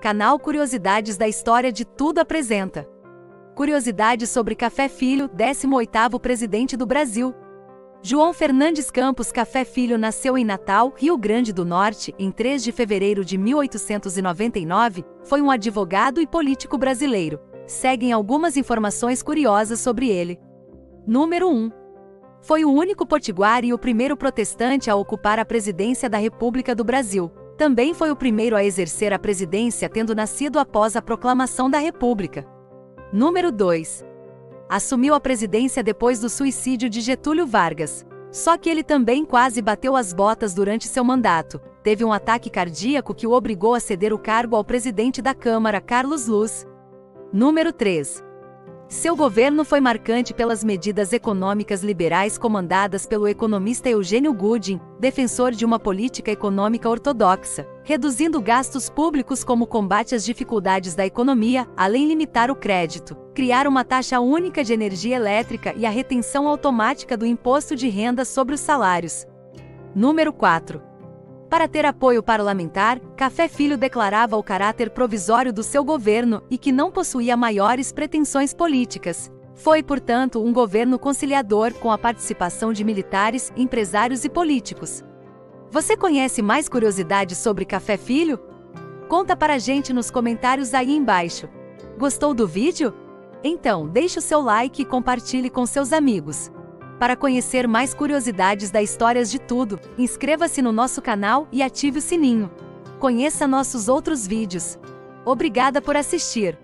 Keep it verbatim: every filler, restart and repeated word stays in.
Canal Curiosidades da História de Tudo apresenta curiosidades sobre Café Filho, décimo oitavo presidente do Brasil. João Fernandes Campos Café Filho nasceu em Natal, Rio Grande do Norte, em três de fevereiro de mil oitocentos e noventa e nove, foi um advogado e político brasileiro. Seguem algumas informações curiosas sobre ele. Número um. Foi o único potiguar e o primeiro protestante a ocupar a presidência da República do Brasil. Também foi o primeiro a exercer a presidência, tendo nascido após a proclamação da República. Número dois. Assumiu a presidência depois do suicídio de Getúlio Vargas. Só que ele também quase bateu as botas durante seu mandato. Teve um ataque cardíaco que o obrigou a ceder o cargo ao presidente da Câmara, Carlos Luz. Número três. Seu governo foi marcante pelas medidas econômicas liberais comandadas pelo economista Eugênio Gudin, defensor de uma política econômica ortodoxa, reduzindo gastos públicos como combate às dificuldades da economia, além de limitar o crédito, criar uma taxa única de energia elétrica e a retenção automática do imposto de renda sobre os salários. Número quatro. Para ter apoio parlamentar, Café Filho declarava o caráter provisório do seu governo e que não possuía maiores pretensões políticas. Foi, portanto, um governo conciliador com a participação de militares, empresários e políticos. Você conhece mais curiosidades sobre Café Filho? Conta para a gente nos comentários aí embaixo. Gostou do vídeo? Então, deixe o seu like e compartilhe com seus amigos. Para conhecer mais curiosidades da História de Tudo, inscreva-se no nosso canal e ative o sininho. Conheça nossos outros vídeos. Obrigada por assistir!